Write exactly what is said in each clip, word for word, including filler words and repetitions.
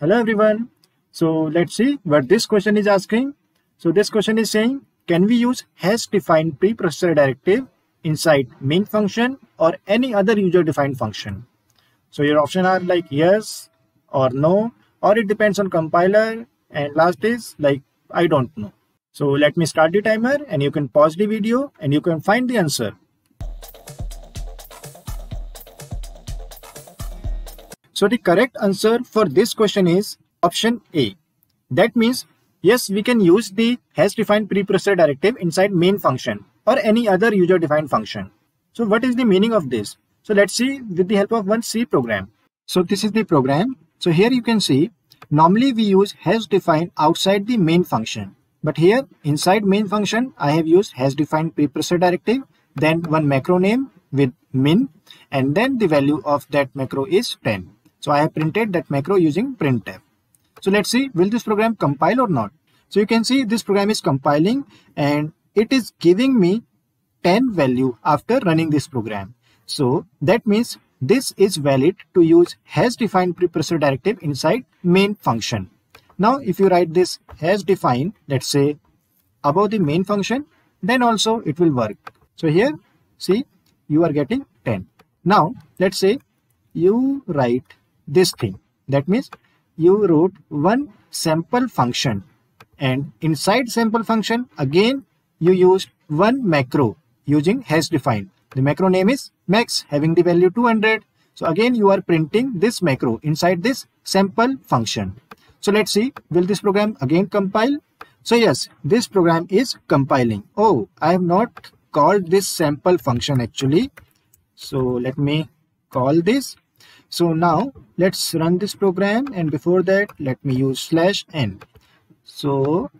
Hello everyone. So let's see what this question is asking. So this question is saying, can we use hash defined preprocessor directive inside main function or any other user defined function? So your options are like yes or no, or it depends on compiler, and last is like I don't know. So let me start the timer and you can pause the video and you can find the answer. So the correct answer for this question is option A. That means, yes, we can use the hash defined preprocessor directive inside main function or any other user defined function. So what is the meaning of this? So let's see with the help of one C program. So this is the program. So here you can see, normally we use hash defined outside the main function. But here inside main function, I have used hash defined preprocessor directive, then one macro name with min, and then the value of that macro is ten. So I have printed that macro using printf. So let's see, will this program compile or not? So you can see this program is compiling and it is giving me ten value after running this program. So that means this is valid to use hash defined preprocessor directive inside main function. Now if you write this hash defined, let's say above the main function, then also it will work. So here, see, you are getting ten. Now let's say you write this thing, that means you wrote one sample function, and inside sample function again you used one macro using hash defined. The macro name is max, having the value two hundred. So again you are printing this macro inside this sample function. So let's see, will this program again compile? So yes, this program is compiling. Oh, I have not called this sample function actually. So let me call this. So now let's run this program, and before that let me use slash n. So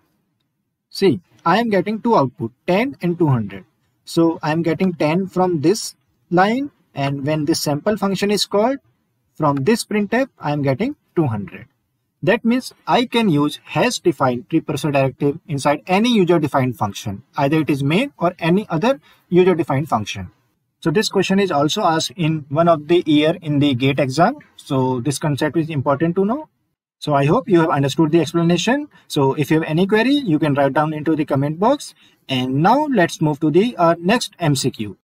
see, I am getting two output, ten and two hundred. So I am getting ten from this line, and when this sample function is called from this printf, I am getting two hundred. That means I can use hash defined preprocessor directive inside any user defined function, either it is main or any other user defined function. So this question is also asked in one of the year in the GATE exam. So this concept is important to know. So I hope you have understood the explanation. So if you have any query, you can write down into the comment box. And now let's move to the uh, next M C Q.